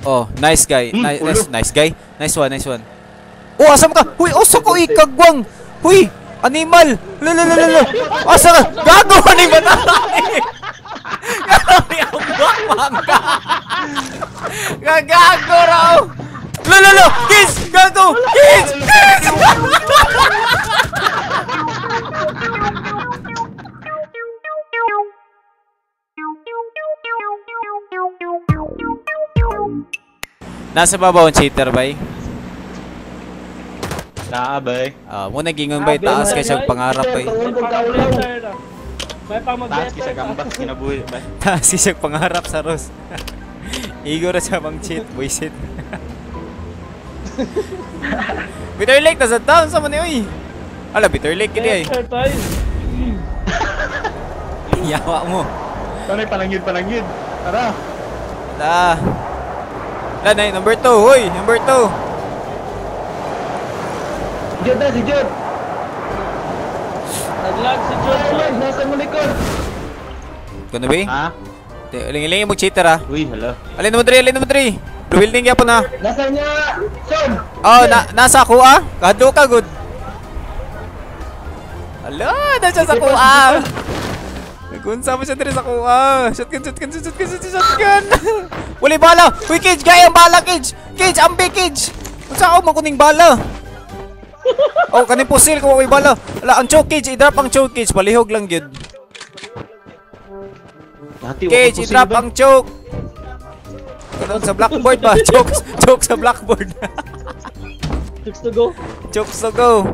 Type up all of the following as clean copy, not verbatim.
Oh, nice guy. Nice guy. Nice one. Oh, asam ka? Huy, oso ko ikagwang. Huy, animal. Lulululul. Asa ka? Gago, animal. Grabe ang bakbang ka. Gagago raw. Lululul. Kiss. Gago. Kiss. Nasa babaw ang cheater, bay? Naa, bay. Muna gingon, bay. Taas kayo siyang pangarap, bay. Taas kayo siyang ambas, kinabuhi, bay. Taas kayo siyang pangarap sa ROS. Igor na siya bang cheat, boysit. Bitter Lake, nasa town sa muna, uy. Ala, Bitter Lake, kini, ay. Yawa mo. Tanay, panangyid. Tara. Tara. Lanay, number 2, hoy! Number 2! Si Jod! Nag-lag si Jod! Nasa mo likod! Gano ba eh? Ha? Aling-aling yung mag-cheater ha? Uy, hala. Alin naman 3! Blue building kaya po na! Nasa niya! Son! Oh, nasa ako ah! Kahadlo ka, good! Hala! Nasa sa kuha! Nagunsa mo siya dito sa kuha. Shotgun. Wala bala. Uy, Cage, gaya ang bala, Cage. Cage, ambi, Cage. Unsa ako makuning bala? Oh, kanin pusil ko wala bala. Ala, ang choke, Cage, i-drop ang choke, Cage. Palihog lang gyud. Cage, i-drop ang choke. Karon sa blackboard ba? Choke sa blackboard. Chokes to go.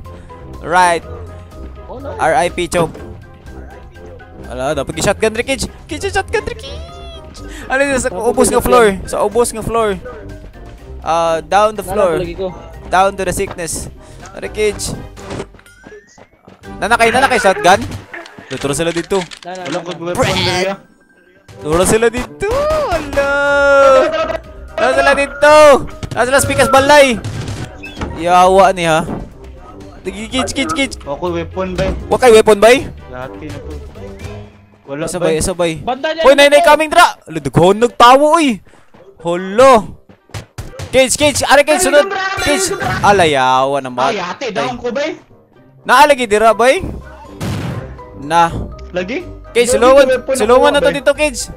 Right. RIP choke. Ala, dapat i-shotgun rin, Cage! Cage, shotgun rin, Cage! Ano yun, sa ubos nga floor. Down the floor. Down to the sickness. Ari, Cage. Nanakay, shotgun? Tuturo sila dito. Ala! Turo sila dito! Spikas balay! Yawa ni, ha? Cage! Wakay weapon, bay? Laki na po. Wala, sabay. Uy, nay coming dra. Ludghon nagtawo uy. Holo. Cage. Are Cage sunod. Cage. Alayawan ang bat. Ay, ate, down ko bay. Naalagi dira bay. Na. Lagi? Cage, suluwan na to dito, Cage.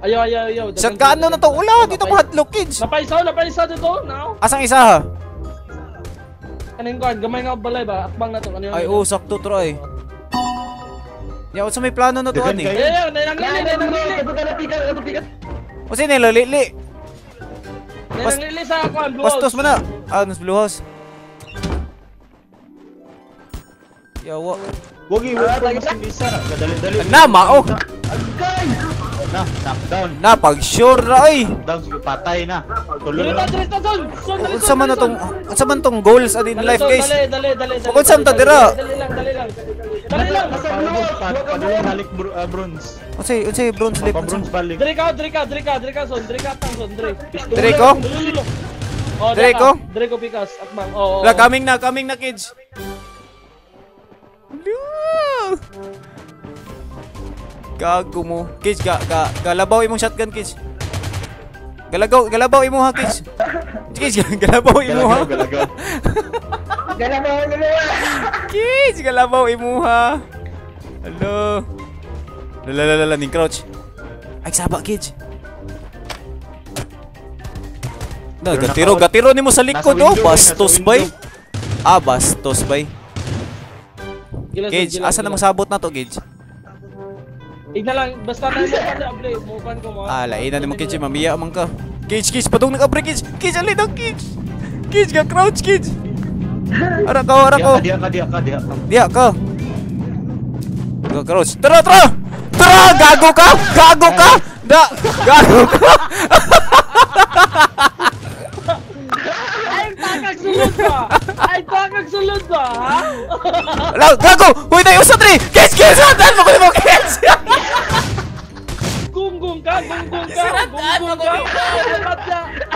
Ayaw. Shotgun na to. Ula, dito mo hatlok, Cage. Napaisaw dito. Now. Asang isa ha? Kanin ko, gamay na balay ba? Akbang na to. Ay, sakto troy. Yaw, sa may plano na to, ano eh? Nainang lili! O, sino yung lalili? Nainang lili sa akoan, Blue House! Bastos mo na! Ah, nasa Blue House. Yawa. Huwag po mas ilisa. Kadali-dali. Anama, oh! Agay! Na, knockdown. Na, pag-sure na, ay! Knockdown, patay na. Tuloy na. Unsa man tong goals in life, guys? Dali. Unsa man ta dira? Balik bronze. Unsay bronze lip? Bronze balik. Dreko pikas atmang. Oh. La coming na kids. Gago mo. Kids galabaw imong shotgun kids. Galabaw imo ha kids. Kids galabaw imo ha. Galabaw. Kids, galabaw imuha. Hello. Lala ning crouch. Ay sabak kids. Na gatiro nimo sa likod oh. Bastos bay. Kids, asa na masabot na to kids? Igna lang basta na abli bukan ko mo. Ala, ina nimo kids mamiya man ka. Kids padung nag-break kids. Kids ali dog kids. Kids ga crouch kids. Ara ko. Dia ka. Gagros. Tara, gago ka. Da, gago. Ay takag sulod ba? Law, gago. Hoy, tayo sa 3. Kes, saan mo ko kes? Gunggung ka.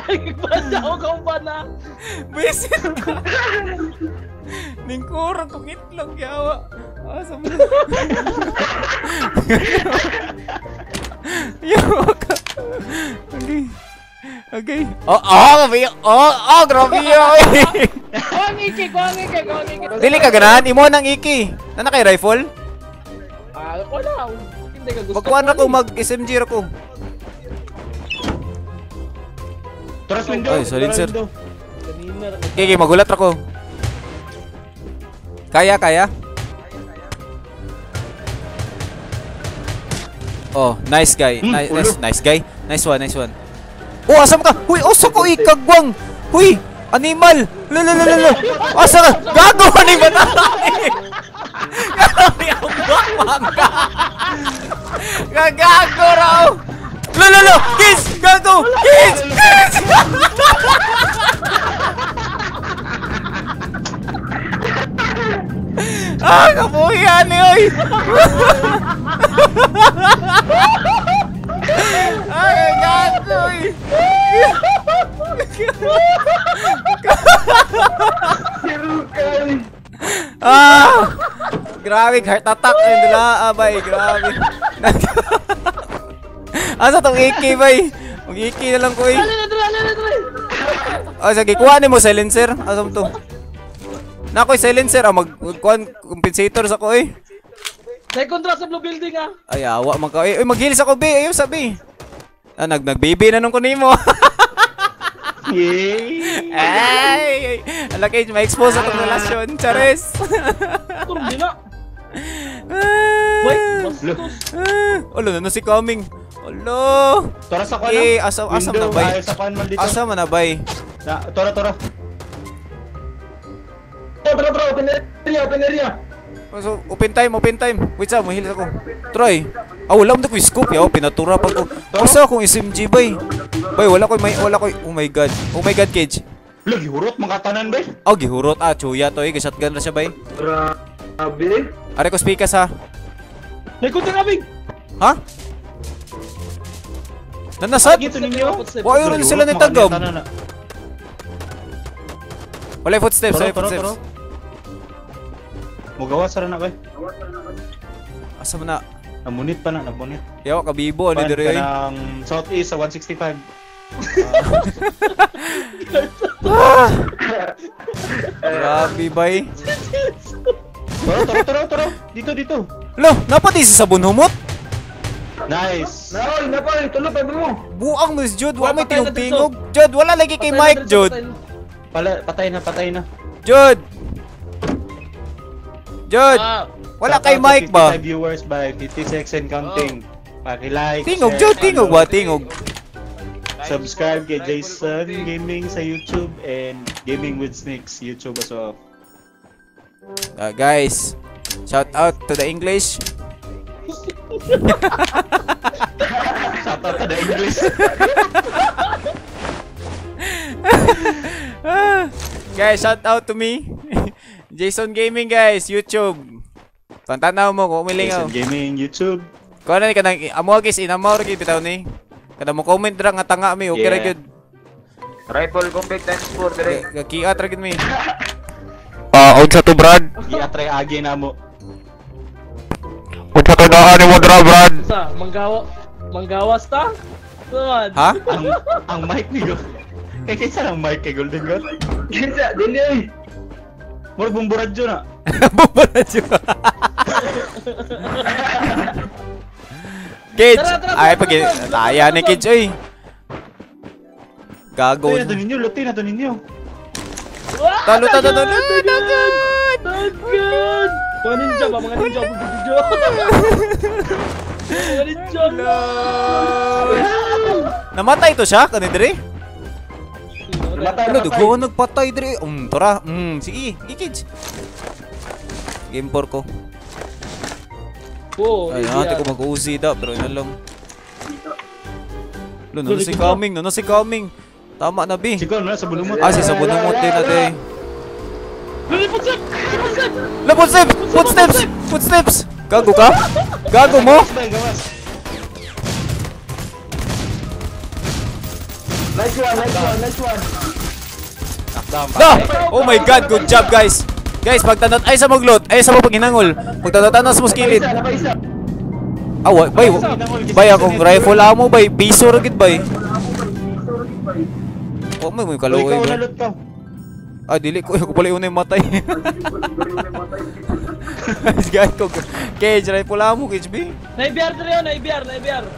Ay, bata ako ka ba na? Bisit ka. Ningkurang kong itlog, yawa. Awesome. Yawa ka. Okay. Okay. Oh, grabe yun. Go ang iki. Dili ka ganahan. Imo nang iki. Ano kay rifle? Wala. Hindi ka gusto. Magkuhan ako, mag-SMG ako. Turas window. Ay, solid sir. Okay, magulat ako. Kaya. Oh, nice guy. Nice guy. Nice one. Oh, asam ka? Huy, oso ko ikagwang. Huy, animal. Lulululul. Asa ka? Gago animal. Karami ang gawang ka. Gagago raw. Lululul. Kiss. Gago. Kiss. Ah, kapuhihan eh, oy. Ay, gato eh. Ah, grabe, heart attack eh, dila, abay, grabe. Asa tong iki, bay? Mag-iki na lang ko eh. Oh, sige, kuha ni mo silencer. Asam to? Nakoy silencer, mag-kuhan compensators ako eh. May kontra sa blue building ah. Ay, awa man ka. Ay, mag-heals ako B. Ayun sa B. Ah, nag-baby na nung kunin mo. Yay! Ay! Alakage, ma-expose ako ng relasyon. Charis! Turbi na! Wait, bastos! Olo, ano si Coming? Olo! Tora sa kuha na? Asam na bay. Asam na bay. Tora. Bro, open area. So, open time. Wait sa, mahil ako. Try. Wala akong scope yaw, pinatura pa ko. Basta akong SMG bay. Bay, wala ko. Oh my god, Cage. Lug gihurot mga tanan bay. Gihurot chuya to, shotgun na siya bay. Grabe. Are ko speaker sa. Naikutin abing. Ha? Nanasad? Gito ninyo. Wala rin sila nang tagam. Wala footsteps. Mugawas rin ako eh. Asa mo na? Nabunit. Yaw, kabibo. Ano dito rin? Pan ka southeast sa 165. Grabe ba eh? Toro. Dito. Hello, napati si Sabon Humot? Nice. Napay, tulog pa mo. Buang mo si Jod. Wala may tingog. Jod, wala lagi kay Mike, Jod. Patay na. Jod! Jod! Wala kay Mike ba? 55 viewers by 56 and counting. Paki-like, share. Tingog, Jod! Tingog. Subscribe kay Jazon Gaming sa YouTube and Gamingwithsnickz YouTube as well. Guys, shout out to the English. Shout out to the English. Guys, shout out to me. Jazon Gaming guys, YouTube. Tantanaw mo ko umilingaw. Jazon Gaming YouTube. Kuno ni kanang amo guys, inamor gid bitaw ni. Kada mo comment ra nga tanga mi, okay ra gyud. Rifle complete times 4 dire. Gakiat ra gyud mi. Unsa to Brad? Giat ra agi namo. Unsa to daan ni mo dra Brad? Sa manggawas ta? Good. Ha? Ang mic ni yo. Kay kinsa ang mic kay Golden God? Kinsa dinhi? Moro bumburadyo na. Bumburadyo. Cage. Ay, pagin. Taya ni Cage, oy. Gago. Lutin na to ninyo. Talo. Mga ninja. Namatay to siya, kanidre. Ano, dugo nagpatay diri. Tara. Sige. Ikij. Game 4 ko. Ay, natin ko mag-uzi da. Pero yun lang. Nano si Coming. Tama na, B. Sigaw na, sabunumot. Si sabunumot din natin. Footsteps! Gago ka? Gago mo? Nice one. Oh my god, good job guys. Guys, pagtanat ay sa maglot, ay sa paghinangol. Pagtanatanas mo skillet. Bay akong rifle amo bay, piso ra gid bay. Oh, may kaloy. Ikaw na loot ka. Ah, dili ko. Ako pala yung unang matay. Guys, ko. Cage, rifle mo, Cage B. Na IBR.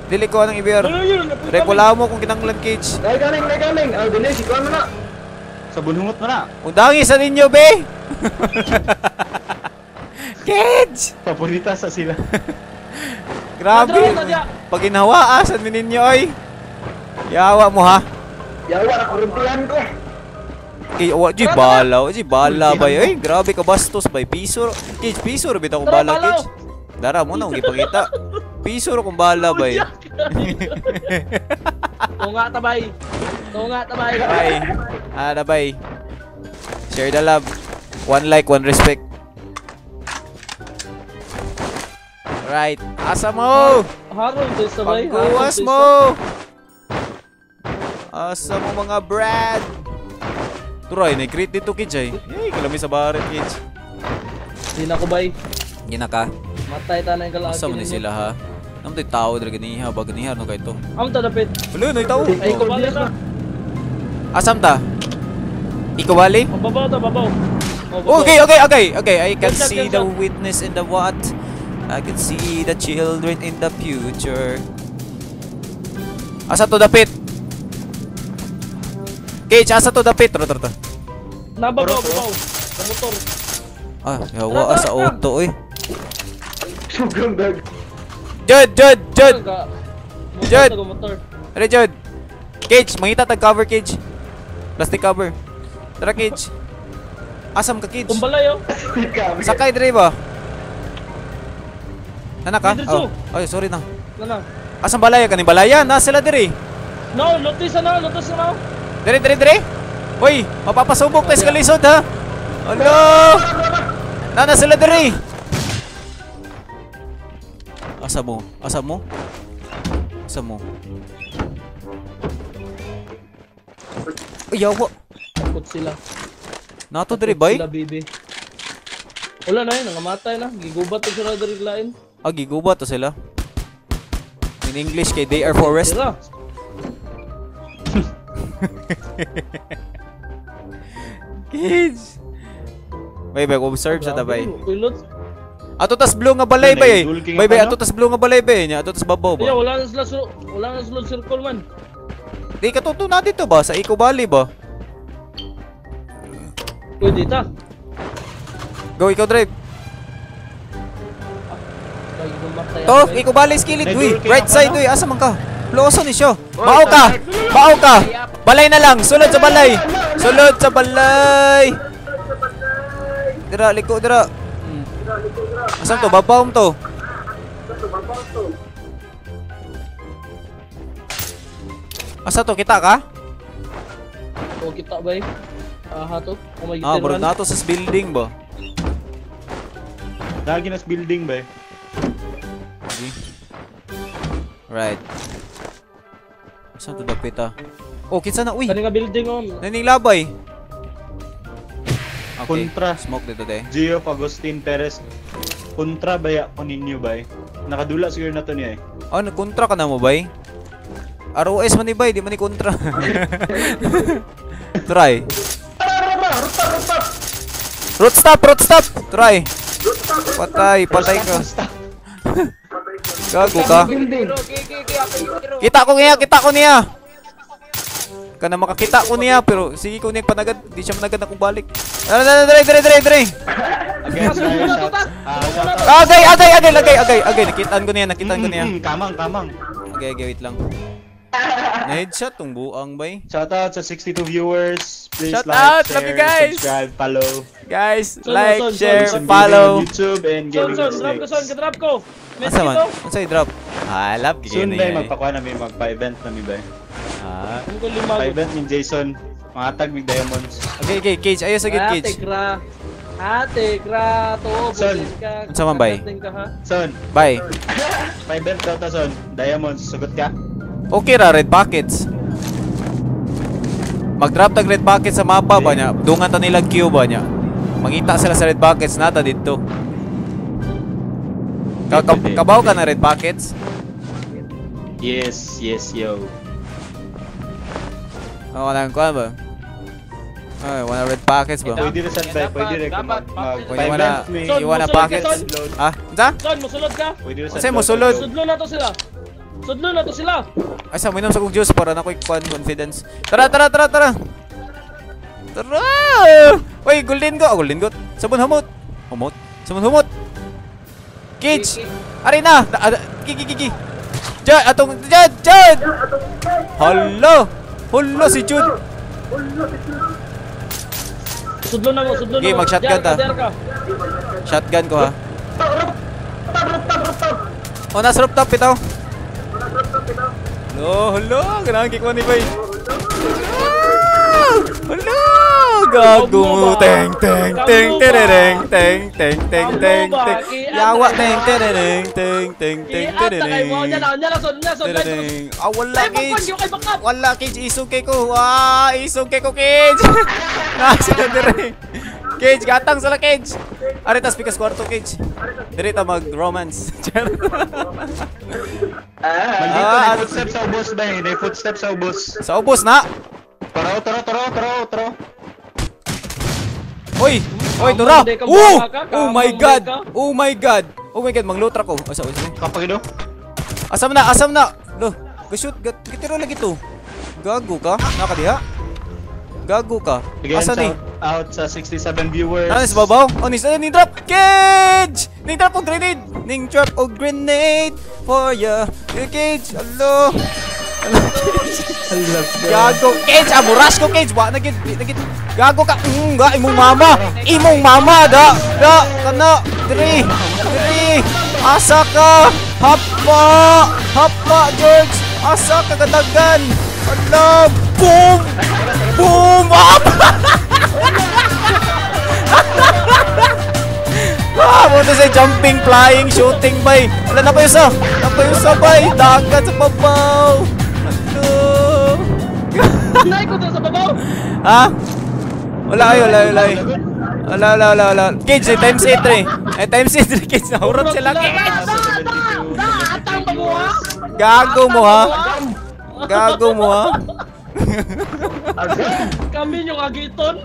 Dili ko anong IBR. Rifle mo kung kinanglan, Cage. Dai galing. Ah, dili si ko na. Sa bunungot na. Udangis sa ninyo, be. Cage! Paborita sa sila. Grabe! Pag inawa, asan mo ninyo, oy? Yawa mo, ha? Yawa, nakuruntihan ko. Okay, oh, di bala ba yun? Ay, grabe ka bastos ba? Piso, Cage, piso, rabit akong bala, Cage. Dara mo na, huwag ipakita. Piso, akong bala ba yun? Oo nga, tabay. Tabay. Share the love. One like, one respect. Right, asa mo! Pagkuwas mo! Asa mo mga brad! Turay, nag-crit dito, Kidge, ay. Ay, kalami sa barit, Kidge. Hindi na ko, bay. Hindi na ka? Matay ta na yung kalaki. Asa mo na sila, ha? Ano ito'y tao, talaga niya, baga niya, ano ka ito? Ano ta, lapit? Wala, ano itaw? Ay, ikawali na. Asam ta? Ikawali? Babaw ta, babaw. Okay. I can see the witness in the what? I can see the children in the future. Asa to the pit? Cage, asa to the pit? Rotor. Nababaw. Sa motor. Ah, yawa asa auto eh. Sugang dag. Jud. Jud. Ready, Jud. Cage, mangita tag cover, Cage. Plastic cover. Tara, Cage. Asam ka, Cage. Kumbalay oh. Sakay dire ba? Nana ka? Oh. Ay, sorry na. Nana. Asan balaya? Kanin balaya? Na sila diri. No, lotis na. Diri. Uy, mapapasubok tayo sa kalisod, ha? Oh, no! Nana sila diri. Asa mo? Uy, yawa. Takot sila. Nato diri, bay? Sila, baby. Wala na yun, nangamatay na. Gigubat ang sila diri lain. Ah, giguba to sila. In English kay they are forest. Kids. Bay, observe sa tabay. Ato tas blue nga balay bay. Bay, ato tas blue nga balay bay niya. Ato tas babaw ba. Yeah, wala na sila circle man. Di katuto na dito ba sa Eco Valley ba? Pwede ta. Go, ikaw drive. Toh, ikubali skillet, duy. Right side, duy. Asa man ka? Ploso ni siya. Bao ka. Balay na lang. Sulod sa balay. Dira, liko, dira. Asan to? Babaw to. Asa to? Kita ka? O, kita ba eh? Aha to. Ah, bro, nato sa building ba? Lagi na sa building ba eh? Right. Saan to dapit ah? Oh, kinsa na, uy! Kanina building on. Naning labay. Okay, kontra. Smoke dito de. Gio Agustin Perez. Kontra baya ko ninyo bay. Nakadula siguro na to niya eh. Oh, kontra ka na mo bay? ROS man ni bay, di man ni kontra. Try. Root stop! Try. Patay ka. Gago ka. Kita ko niya. Kana makakita ko niya pero sige ko niya panagad, di siya managad na kung balik. Dre. Okay. Nakitaan ko niya. Kamang. Okay, wait lang. Na-headshot tong buang bay. Shout out sa 62 viewers. Please shout like, out, share, guys. Subscribe, follow. Guys, like, share, follow. YouTube and Gamingwithsnickz. Drop ko. Asa man? Asa i-drop? Ah, love game na yan. Soon ba magpakuha na may magpa-event na may bay? Ah. Pa-event ni Jason. Mangatag with diamonds. Okay, Cage. Ayos agad, Cage. Ate, tubo ka. Asa man, bay? Son. Bay. Pa-event daw ta, son. Diamonds, sugot ka. Okay ra, red buckets. Mag-drop tag red buckets sa mapa ba niya? Dungan ta nila Q ba niya? Mangita sila sa red buckets nata dito. Kabaw ka na red buckets? Yes, yo. Walang kuha ba? Ay, wala red packets ba? Pwede rin saan tayo, pwede rin kumag. Iwan na packets. Ah, saan? Son, musulod ka! Kasi musulod. Sudlo na to sila! Sudlo na to sila! Ay, saan, minum sa kong juice para na quick confidence. Tara, tara, tara, tara! Tara! Uy, golden goat! Golden goat! Sabon humot! Humot? Sabon humot! Cage! Arena! Kiki! Jad! Atong Jad! Jad! Hello! Hello si Jud! Sudlo na mo, sudlo na mo. Okay, mag-shotgun ta. Shotgun ko ha. O, nasa rooftop, itaw. Hello, ganang kick mo ni Koy. Hello, gago mo. Teng. Yawa, teng. Teng. Ah, wala cage. Wala cage, isuke ko. Ah, isuke ko cage. Nasa dere. Cage, gatang sila cage. Ari tas pikas kwarto cage. Dere ta mag-romance. Ah, footsteps sa ubos ba? May footsteps sa ubos. Sa ubos na. Taro. Oy, tara. Oh my god, manglutra ko. Asa. Kapagino. Asam na. Lo, shoot, gitiro lagi to. Gago ka? Nakadiha. Gago ka. Asa ni? Out sa 67 viewers. Ano sa babaw? Oh, ni drop. Cage! Ning drop og grenade for ya. Cage. Hello. Gago cage, aburas ko cage, wa nagit gago ka, ga imong mama da kana three asa ka hapa George, asa ka kadagan, hello, boom up. Buto sa jumping, flying, shooting bay, wala na pa yung sa bay, dagat sa babaw. Patay ko doon sa babaw! Ha? Wala. Cage, times 8 eh. Times 8 cage. Nahurot sila cage. Gago mo ha? Kami yung agiton.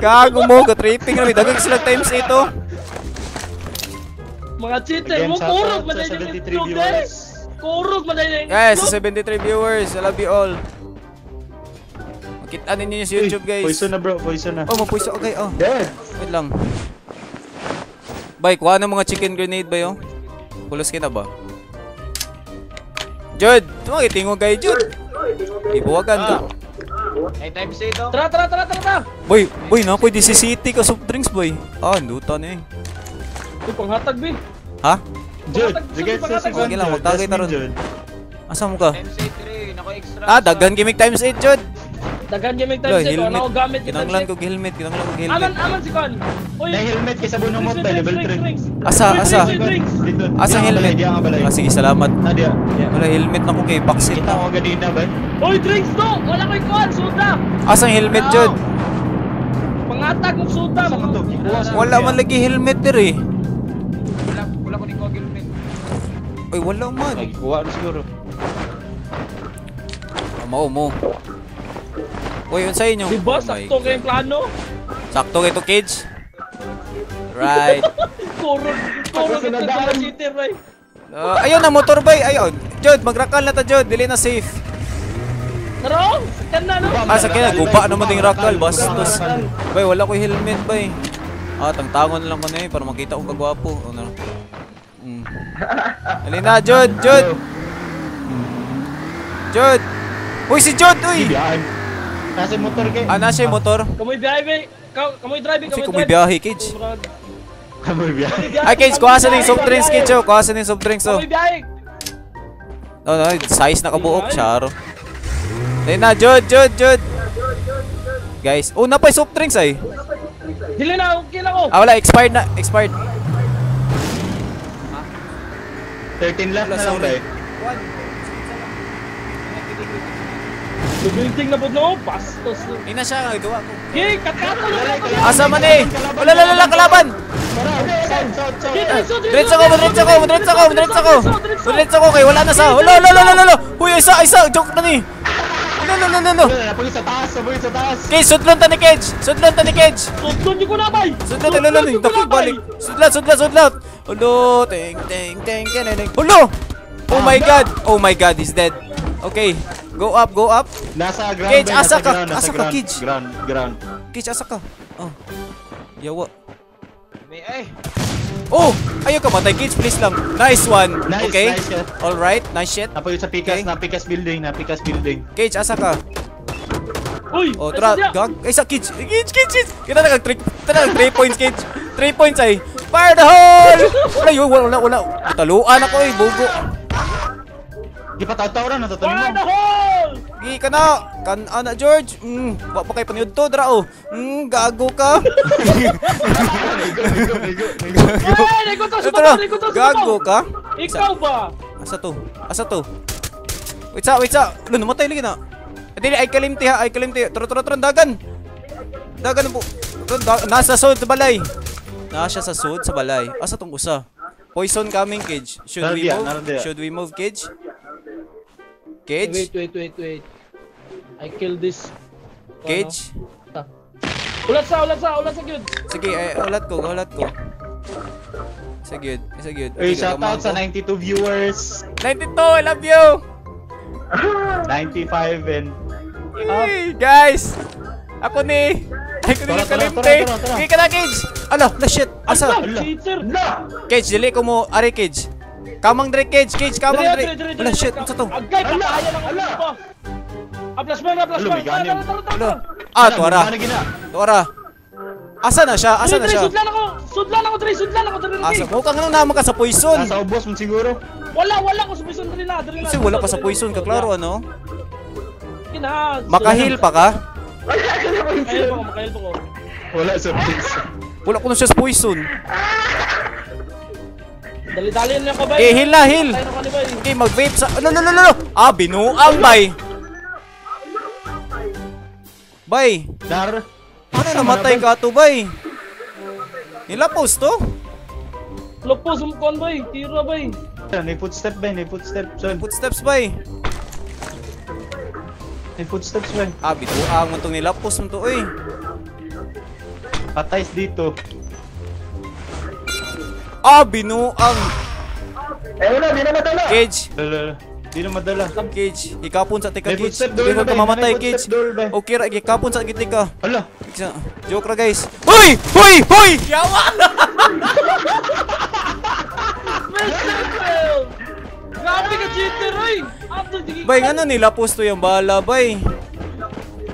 Gago mo. Katripping na. Dagag sila times 8 oh. Mga cheater. Kurog man tayo yung itlog eh. Guys, sa 73 viewers. I love you all. Kita ninyo yung YouTube, guys. Poison na, bro. Poison na. Oh, mapoison. Okay, oh. Dead. Wait lang. Bay, kuha ng mga chicken grenade ba yun? Pulos kita ba? Jud! Tumakitingo kayo, Jud! Ibuwagan ka. Ay, time sa ito. Tara! Boy, napoy. This is city ka. Soft drinks, boy. Ah, handutan eh. Ito, panghatag, boy. Ha? Jud! Sige lang, magtagay na ron. Asa mo ka? Times 8, naka-extra. Ah, daghan gimmick times 8, Jud! Dagan gamit tayo sa ano gamit din. Kinanglan ko helmet. Aman si Kon. Oy, helmet kay sabon ng mobile level 3. Asa. Asa helmet. Sige, salamat. Wala helmet na ko kay boxit. Kita ko gadina ba? Oy, drinks do. Wala kay Kon, suda. Asa helmet, Jud? Pangatag mo suda. Wala man lagi helmet diri. Wala ko ni ko helmet. Oy, wala man. Kuha siguro. Mo. Uy, yun sa inyo. Diba? Sakto kayong plano? Sakto kayo to, Cage? Right. Kurog ito pala cheater, bay. Ayun na, motor, bay. Ayun. Jod, magrakal na ta, Jod. Dili na safe. Naro? Saktan na, no? Ah, saktan na. Gupa naman ting rakal. Bastos. Bay, wala ko helmet, bay. Ah, tangtangon lang ko na yun para makita kong kagwapo. O, naro. Dali na, Jod. Jod. Uy, si Jod, uy. Nasa motor kayo. Ah, nasa motor. Kamoy drive. Cage. Kamoy biyahe. Ay, Cage, kuha sa ning soft drinks, Cage. Kuha sa ning soft drinks, oh. Kamoy biyahe. No, size na kabuok, charo. Dali na, Jud. Guys, oh, napay soft drinks, ay. Dili na, okay na ko. Ah, wala, expired na. 13 left na lang, bay. Building na budno, bastos. Ina siya, nagawa ko. Hey, katkato lang. Asa man eh? Wala kalaban. Diretso ko. Kay wala na sa. Hulo. Huy, isa joke na ni. no. Police sa taas, police sa taas. Okay, sudlon ta ni Kedge. Sudlon ta ni Kedge. Sudlon ni ko na bay. Sudlon na ni dakik balik. Sudlon. Ulo, ting kaneng. Ulo. Oh my god. Oh my god, he's dead. Okay. Go up, go up. Nasa ground. Kedge, asa ka? Asa ka, Kedge? Ground. Kedge, asa ka? Oh. Yawa. May ay. Oh! Ayaw ka matay. Kids, please lang. Nice one. Nice, okay. Nice, yeah. Alright. Nice shit. Napoy sa Pikas. Okay. Napikas building. Napikas building. Cage, asa ka? Uy! Oh, tara. Ay, sa Cage. Cage. Kita na kag-trick. Tara, 3 points, Cage. 3 points ay. Fire the hole! Wala. Taluan ako eh. Bogo. Di pa tawtawaran. Natatalim mo. Fire the hole! Gigi ka na. Kan-ana, George. Wak pa kayo panood to, dra, oh. Gago ka. Gago. Gago ka? Ikaw ba? Asa to? Wait sa. Ano, namatay lagi na. Hindi, ay kalimti ha. Turo, dagan. Dagan po. Nasa sod sa balay. Asa tong usa? Poison coming, Cage. Should we move, Cage? Cage? Wait. I killed this. Cage? Ulat sa, good. Sige, ulat ko. Isa good. Hey, shoutout sa 92 viewers. 92, I love you! 95 and... Hey, guys! Ako ni Kalimte! Sige ka na, Cage! Ala, na shit! Asa? Cage, dili ko mo, ari Cage. Kamang Drake, Cage, kamang Drake. Wala, shit, ano sa to? Agay, pakaya ng ulo ko. Aplasman. Ah, Tuara. Asa na siya? Sudlan ako, Drake. Asa, mukhang ano naman ka sa poison. Nasa ubos mo siguro. Wala ko sa poison, Drake. Kasi wala ka sa poison, kaklaro, ano? Makahil pa ka? Makahil pa ko. Wala sa poison. Wala ko na siya sa poison. Dali-dali lang ka ba? Eh, hila. Okay, mag-vape sa... No. Ah, binuang, bay. Dar. Ano, namatay ka to, bay? Nilapos to? Lopos, umukon, bay. Tira, bay. May footsteps, bay. Ah, binuang mo itong nilapos mo to, eh. Patay dito. Ah, binuang. Di na madala. Cage. Di na madala. Cage, ikapon sa tika, Cage. Di na kamamatay, Cage. Okay, ikapon sa tika. Hala. Joke ra, guys. Hoy! Yawa! Grabe ka, cheater, oy! Bay, ano nilapos to yung bala, bay?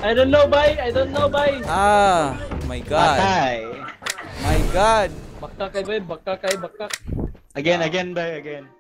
I don't know, bay. Ah, my god. Patay. My god. Bakak kay bay, bakak. Again, bay, again.